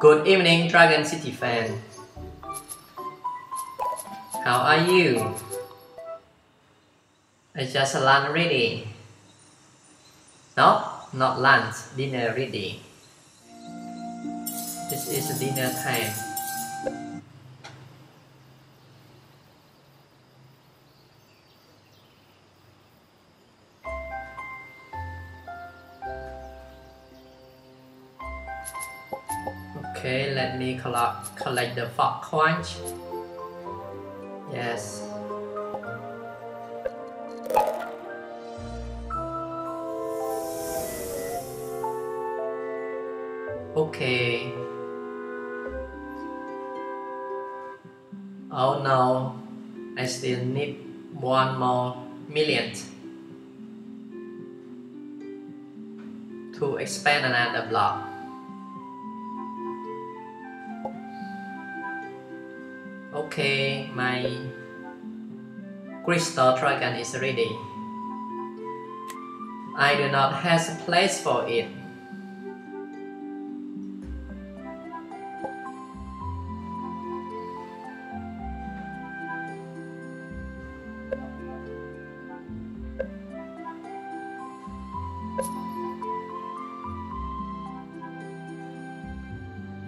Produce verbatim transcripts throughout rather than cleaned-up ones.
Good evening, Dragon City fan. How are you? I just lunch ready. No, not lunch, dinner ready. This is dinner time. Okay, let me collect, collect the fox coins. Yes. Okay. Oh no, I still need one more million to expand another block. Okay, my crystal dragon is ready. I do not have a place for it.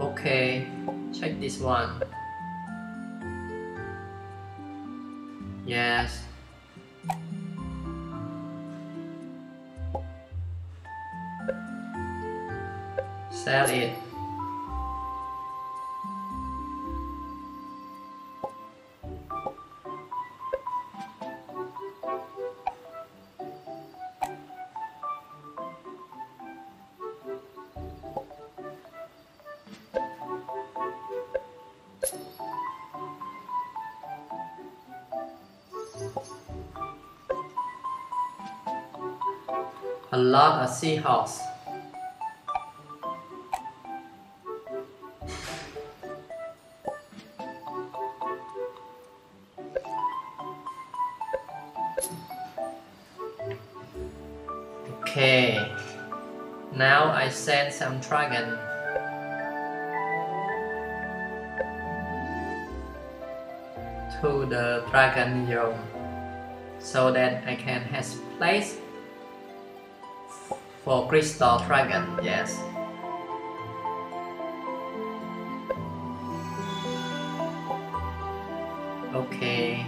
Okay, check this one. Yes. Sell it. A lot of seahawks. Okay, now I send some dragon. To the dragon realm, so that I can have place for crystal dragon. Yes. Okay.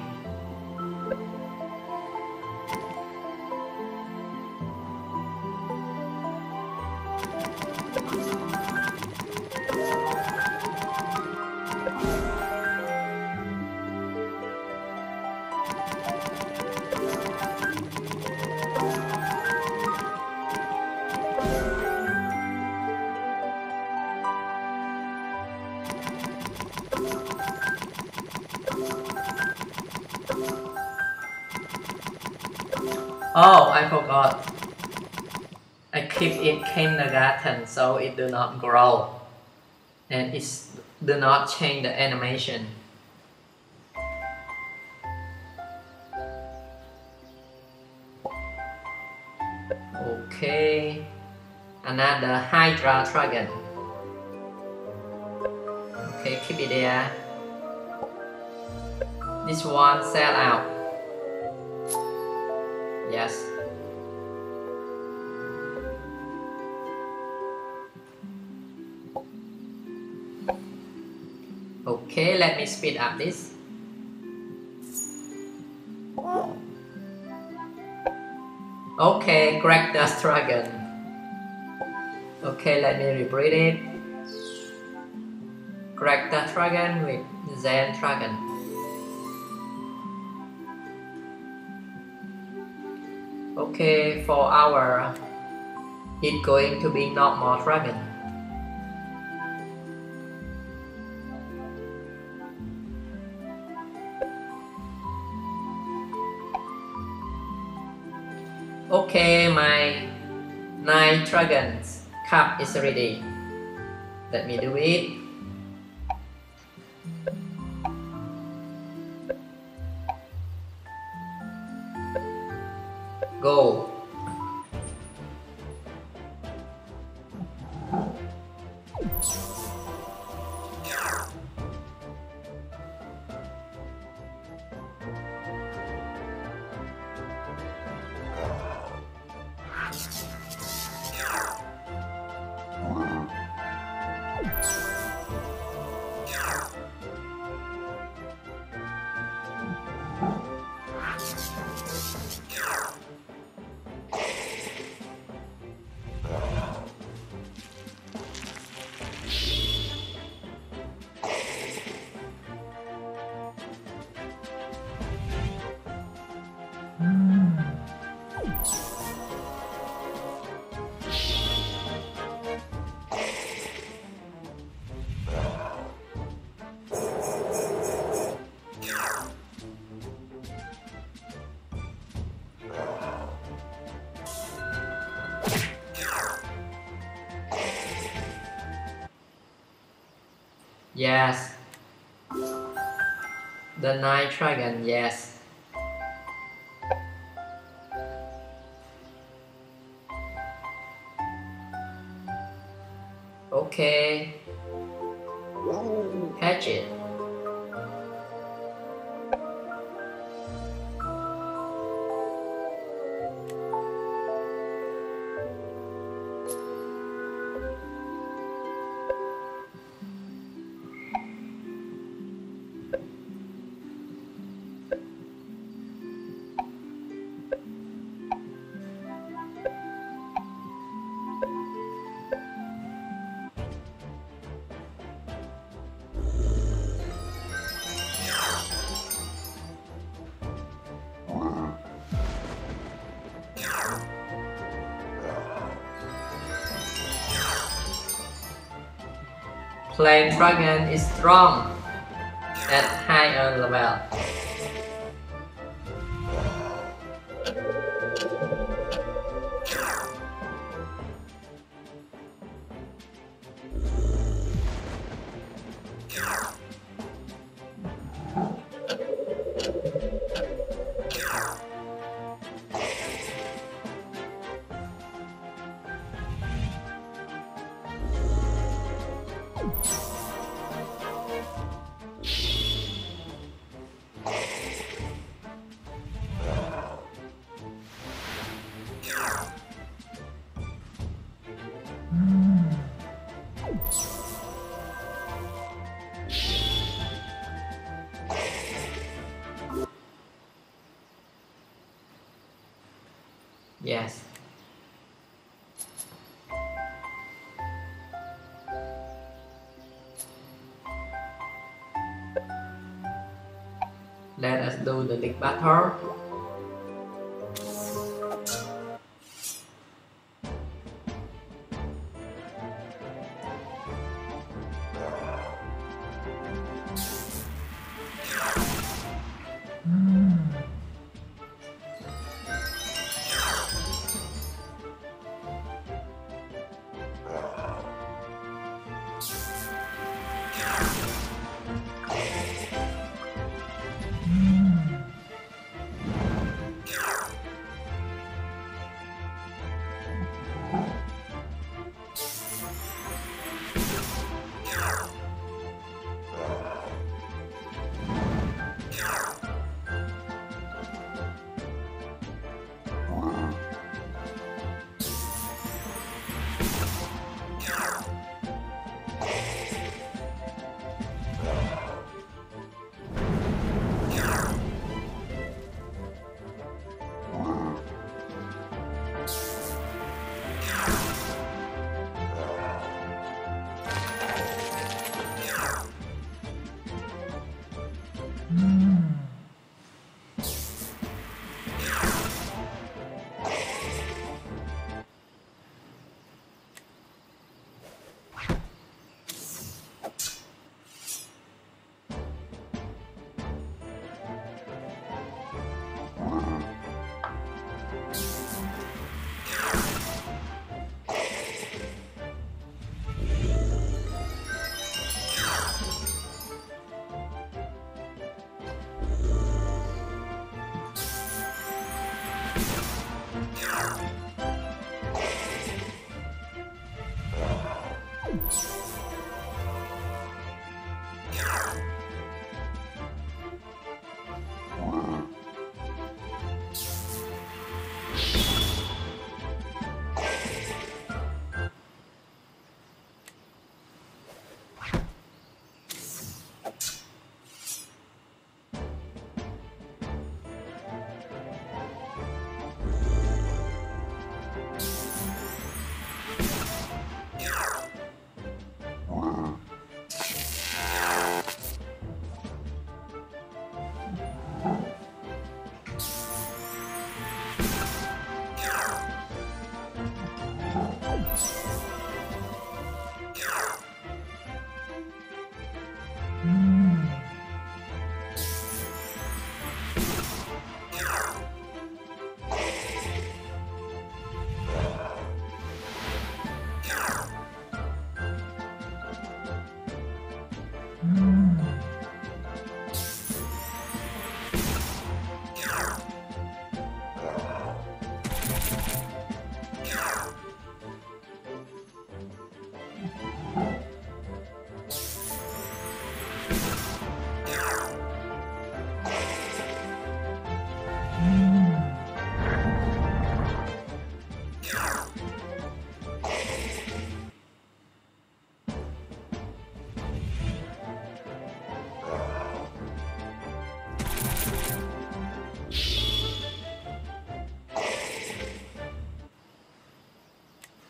Oh, I forgot. I keep it kindergarten, so it do not grow, and it do not change the animation. Okay, another Hydra dragon. Okay, keep it there. This one sell out. Yes. Okay, let me speed up this. Okay, crack the dragon. Okay, let me repeat it. Crack the dragon with Zen dragon. Okay, for our it's going to be no more dragon. Okay, my Night Dragon's cup is ready. Let me do it. Go. Yes, the Night Dragon, yes. Okay, catch it. Plain Dragon is strong at higher level. Yes. Let us do the league battle.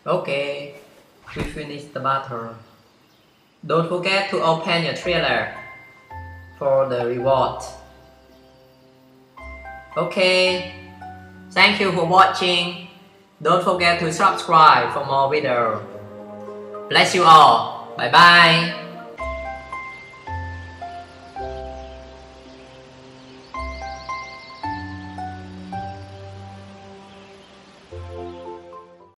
Okay, we finished the battle. Don't forget to open your trailer for the reward. Okay, thank you for watching. Don't forget to subscribe for more videos. Bless you all. Bye bye.